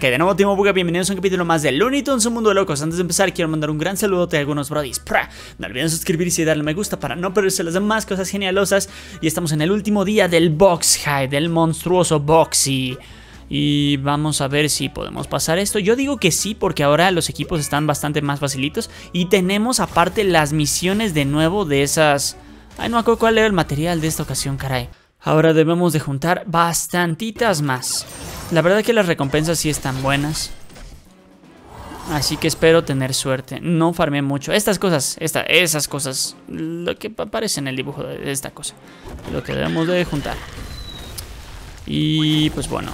que de nuevo Team Ugabuga, bienvenidos a un capítulo más de Looney Tunes: Un Mundo de Locos. Antes de empezar quiero mandar un gran saludo a algunos brodies. No olviden suscribirse y darle me gusta para no perderse las demás cosas genialosas. Y estamos en el último día del Box High, del monstruoso Boxy. Y vamos a ver si podemos pasar esto. Yo digo que sí, porque ahora los equipos están bastante más facilitos. Y tenemos aparte las misiones de nuevo de esas... Ay, no me acuerdo cuál era el material de esta ocasión, caray. Ahora debemos de juntar bastantitas más. La verdad que las recompensas sí están buenas, así que espero tener suerte. No farmeé mucho. Estas cosas, esas cosas, lo que aparece en el dibujo de esta cosa, lo que debemos de juntar. Y pues bueno,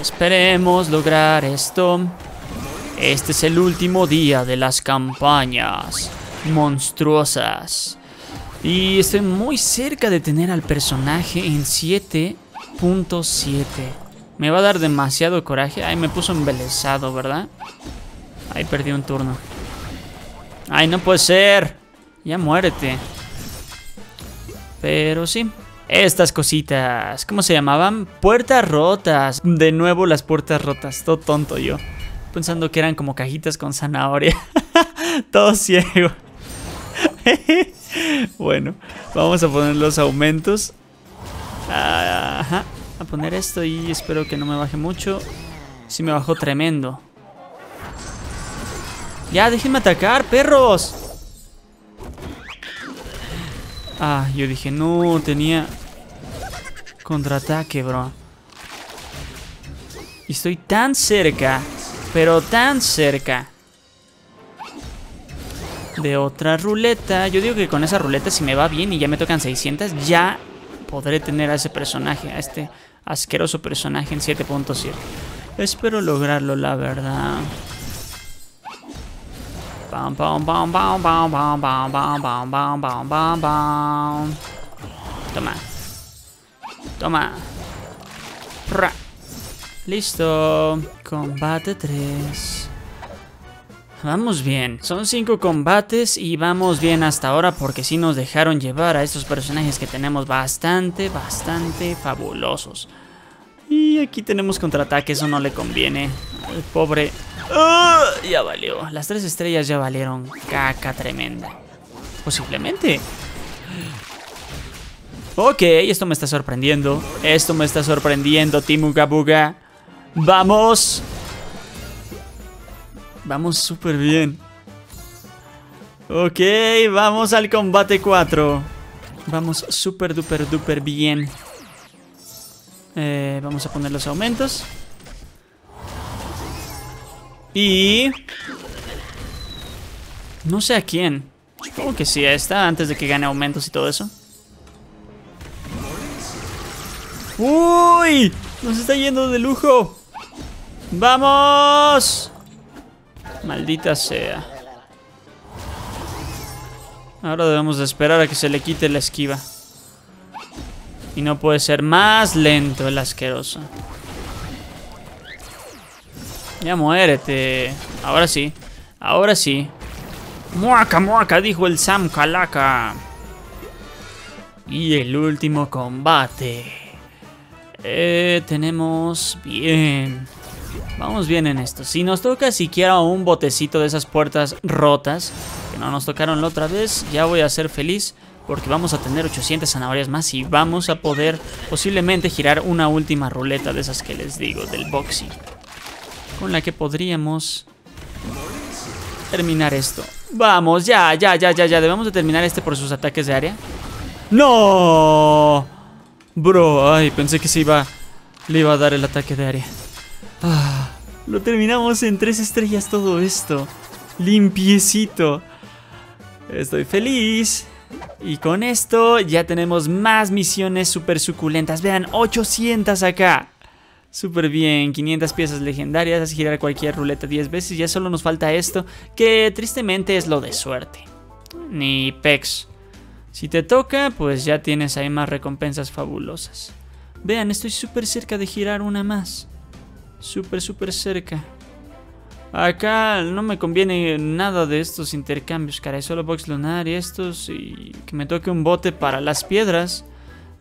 esperemos lograr esto. Este es el último día de las campañas monstruosas. Y estoy muy cerca de tener al personaje en 7.7. Me va a dar demasiado coraje. Ay, me puso embelesado, ¿verdad? Ay, perdí un turno. Ay, no puede ser. Ya muérete. Pero sí. Estas cositas, ¿cómo se llamaban? Puertas rotas. De nuevo las puertas rotas. Todo tonto yo, pensando que eran como cajitas con zanahoria. Todo ciego. Bueno, vamos a poner los aumentos. Ajá. A poner esto y espero que no me baje mucho. Sí me bajó tremendo. Ya, déjenme atacar, perros. Ah, yo dije, no, tenía contraataque, bro. Y estoy tan cerca, pero tan cerca de otra ruleta. Yo digo que con esa ruleta, si me va bien y ya me tocan 600, ya podré tener a ese personaje, a este asqueroso personaje en 7.7. Espero lograrlo, la verdad. Bam, bam, bam, bam, bam, bam, bam, bam, bam, bam, bam, bam, bam. Toma. Toma. Ra. Listo. Combate 3. Vamos bien. Son 5 combates y vamos bien hasta ahora, porque sí nos dejaron llevar a estos personajes que tenemos bastante fabulosos. Y aquí tenemos contraataque, eso no le conviene. Al pobre... ¡Oh! Ya valió. Las 3 estrellas ya valieron caca tremenda. Posiblemente. Ok, esto me está sorprendiendo. Esto me está sorprendiendo, Team Ugabuga. ¡Vamos! Vamos súper bien. Ok, vamos al combate 4. Vamos súper duper bien. Vamos a poner los aumentos. Y... no sé a quién. Supongo que sí, a esta, antes de que gane aumentos y todo eso. ¡Uy! Nos está yendo de lujo. ¡Vamos! Maldita sea. Ahora debemos de esperar a que se le quite la esquiva. Y no puede ser más lento el asqueroso. Ya muérete. Ahora sí. Ahora sí. ¡Muaca, muaca! Dijo el Sam Kalaka. Y el último combate. Tenemos... bien. Vamos bien en esto. Si nos toca siquiera un botecito de esas puertas rotas, que no nos tocaron la otra vez, ya voy a ser feliz, porque vamos a tener 800 zanahorias más y vamos a poder posiblemente girar una última ruleta de esas que les digo, del Boxy, con la que podríamos terminar esto. Vamos, ya. Debemos de terminar este por sus ataques de área. ¡No! Bro, ay, pensé que le iba a dar el ataque de área. Ah, lo terminamos en 3 estrellas todo esto. Limpiecito. Estoy feliz. Y con esto ya tenemos más misiones super suculentas. Vean, 800 acá. Súper bien, 500 piezas legendarias. Girar cualquier ruleta 10 veces. Ya solo nos falta esto, que tristemente es lo de suerte. Ni pex. Si te toca, pues ya tienes ahí más recompensas fabulosas. Vean, estoy súper cerca de girar una más. Súper cerca. Acá no me conviene nada de estos intercambios, caray. Solo Box Lunar y estos. Y que me toque un bote para las piedras.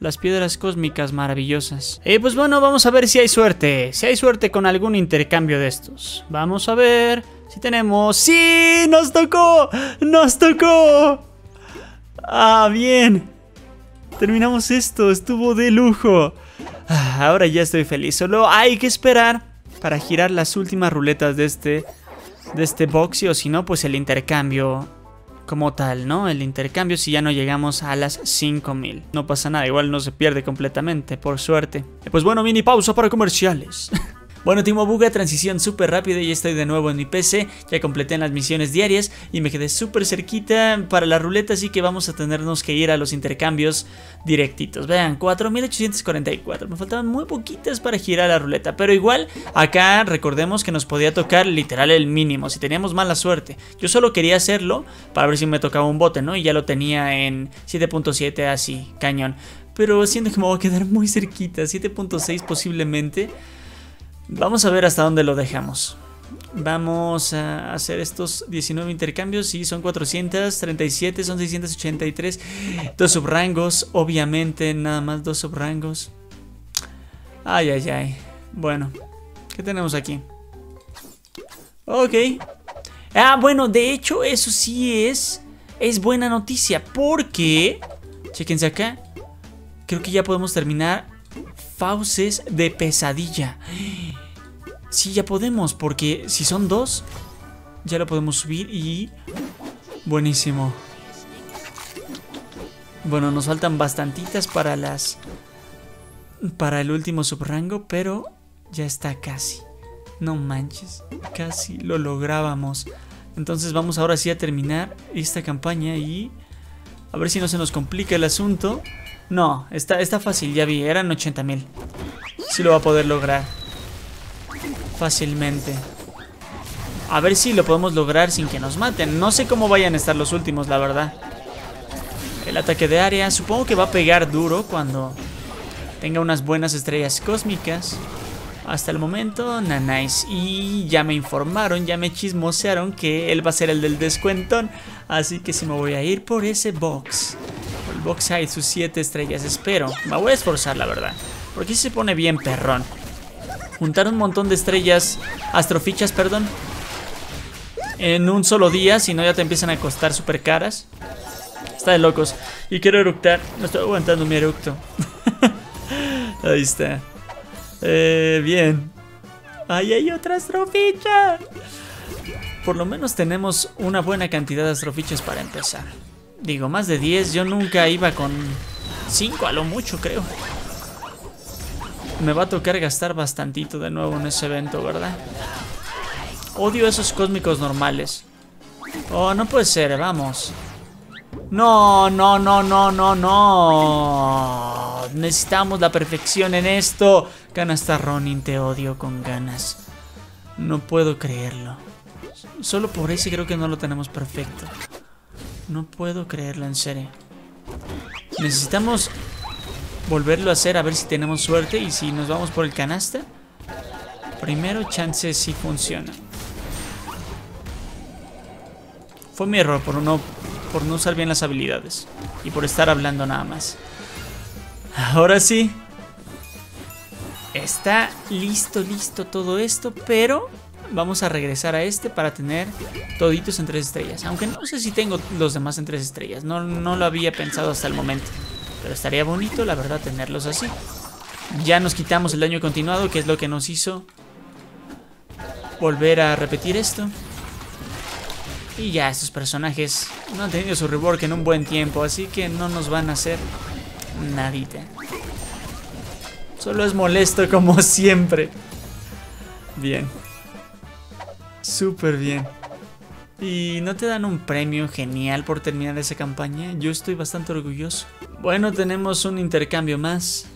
las piedras cósmicas maravillosas. Y pues bueno, vamos a ver si hay suerte. Si hay suerte con algún intercambio de estos. Vamos a ver si tenemos... ¡Sí! ¡Nos tocó! ¡Nos tocó! ¡Ah, bien! Terminamos esto. Estuvo de lujo. Ahora ya estoy feliz. Solo hay que esperar para girar las últimas ruletas de este Boxy, o si no, pues el intercambio como tal, ¿no? El intercambio si ya no llegamos a las 5000. No pasa nada, igual no se pierde completamente, por suerte. Pues bueno, mini pausa para comerciales. Bueno, Team Ugabuga, transición súper rápida, ya estoy de nuevo en mi PC, ya completé las misiones diarias y me quedé súper cerquita para la ruleta, así que vamos a tenernos que ir a los intercambios directitos. Vean, 4844, me faltaban muy poquitas para girar la ruleta, pero igual acá recordemos que nos podía tocar literal el mínimo, si teníamos mala suerte. Yo solo quería hacerlo para ver si me tocaba un bote, ¿no? Y ya lo tenía en 7.7, así, cañón. Pero siento que me voy a quedar muy cerquita, 7.6 posiblemente. Vamos a ver hasta dónde lo dejamos. Vamos a hacer estos 19 intercambios. Sí, son 437, son 683. 2 subrangos, obviamente, nada más 2 subrangos. Ay, ay, ay. Bueno, ¿qué tenemos aquí? Ok. Ah, bueno, de hecho, eso sí es buena noticia, porque chéquense acá. Creo que ya podemos terminar Fauces de pesadilla. Sí, ya podemos, porque si son 2, ya lo podemos subir y... buenísimo. Bueno, nos faltan bastantitas para las... para el último subrango, pero ya está casi. No manches, casi lo lográbamos. Entonces vamos ahora sí a terminar esta campaña y... a ver si no se nos complica el asunto. No, está fácil, ya vi, eran 80,000. Sí lo va a poder lograr fácilmente. A ver si lo podemos lograr sin que nos maten. No sé cómo vayan a estar los últimos, la verdad. El ataque de área, supongo que va a pegar duro cuando tenga unas buenas estrellas cósmicas. Hasta el momento, nice. Y ya me informaron, ya me chismosearon que él va a ser el del descuentón. Así que sí me voy a ir por ese box. El Box High, sus 7 estrellas, espero. Me voy a esforzar, la verdad, porque se pone bien perrón. Juntar un montón de estrellas, astrofichas, perdón, en un solo día, si no ya te empiezan a costar súper caras. Está de locos. Y quiero eructar, no estoy aguantando mi eructo. Ahí está. Bien. Ahí hay otra astroficha. Por lo menos tenemos una buena cantidad de astrofichas para empezar. Digo, más de 10, yo nunca iba con 5 a lo mucho, creo. Me va a tocar gastar bastantito de nuevo en ese evento, ¿verdad? Odio esos cósmicos normales. Oh, no puede ser, vamos. No, no, no, no, no, no. Necesitamos la perfección en esto. Canasta Ronin, te odio con ganas. No puedo creerlo. Solo por ese creo que no lo tenemos perfecto. No puedo creerlo, en serio. Necesitamos volverlo a hacer, a ver si tenemos suerte. Y si nos vamos por el canasta primero, chances si funciona. Fue mi error por no usar bien las habilidades y por estar hablando nada más. Ahora sí. Está listo todo esto, pero... vamos a regresar a este para tener toditos en 3 estrellas. Aunque no sé si tengo los demás en 3 estrellas. No lo había pensado hasta el momento. Pero estaría bonito, la verdad, tenerlos así. Ya nos quitamos el daño continuado, que es lo que nos hizo volver a repetir esto. Y ya, estos personajes no han tenido su rework en un buen tiempo, así que no nos van a hacer nadita. Solo es molesto como siempre. Bien. Súper bien. ¿Y no te dan un premio genial por terminar esa campaña? Yo estoy bastante orgulloso. Bueno, tenemos un intercambio más.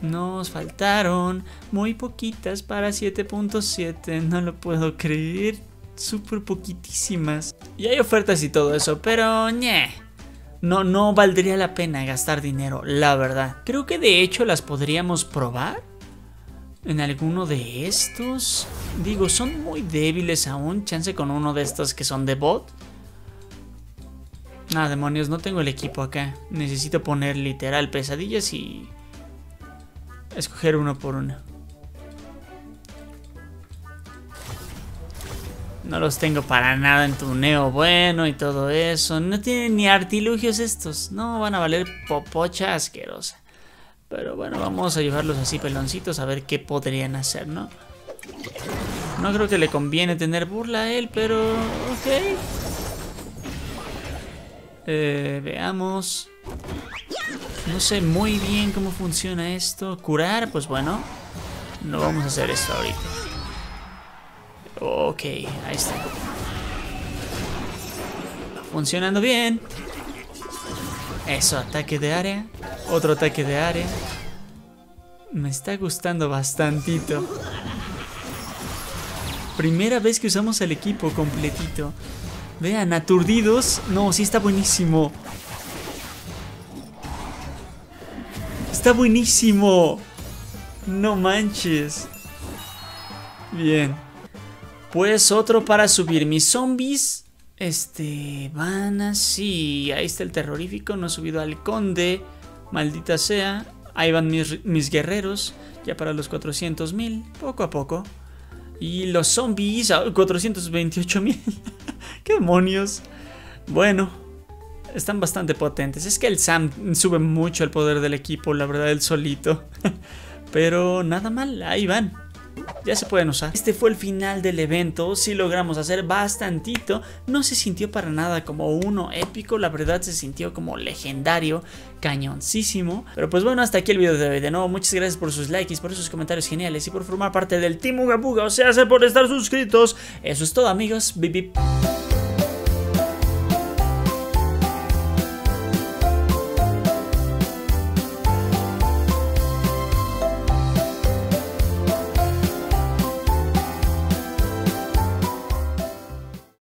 Nos faltaron muy poquitas para 7.7. No lo puedo creer. Súper poquitísimas. Y hay ofertas y todo eso, pero ñe. No valdría la pena gastar dinero, la verdad. Creo que de hecho las podríamos probar en alguno de estos. Digo, son muy débiles aún. Chance con uno de estos que son de bot. Nada, demonios, no tengo el equipo acá. Necesito poner literal pesadillas y escoger uno por uno. No los tengo para nada en tuneo bueno y todo eso. No tienen ni artilugios estos. No, van a valer popocha asquerosa. Pero bueno, vamos a llevarlos así peloncitos a ver qué podrían hacer, ¿no? No creo que le conviene tener burla a él, pero... ok. Veamos. No sé muy bien cómo funciona esto. Curar, pues bueno. No vamos a hacer esto ahorita. Ok, ahí está. Funcionando bien. Eso, ataque de área. Otro ataque de área. Me está gustando bastantito. Primera vez que usamos el equipo completito. Vean, aturdidos. No, sí está buenísimo. Está buenísimo. No manches. Bien. Pues otro para subir. Mis zombies... van así. Ahí está el terrorífico. No he subido al conde. Maldita sea. Ahí van mis guerreros. Ya para los 400,000. Poco a poco. Y los zombies. 428,000. ¡Qué demonios! Bueno. Están bastante potentes. Es que el Sam sube mucho el poder del equipo. La verdad, él solito. Pero nada mal. Ahí van. Ya se pueden usar. Este fue el final del evento. Sí logramos hacer bastantito. No se sintió para nada como uno épico. La verdad se sintió como legendario. Cañoncísimo. Pero pues bueno, hasta aquí el video de hoy. De nuevo, muchas gracias por sus likes, por esos comentarios geniales y por formar parte del Team Ugabuga. O sea, por estar suscritos. Eso es todo, amigos. Bip, bip.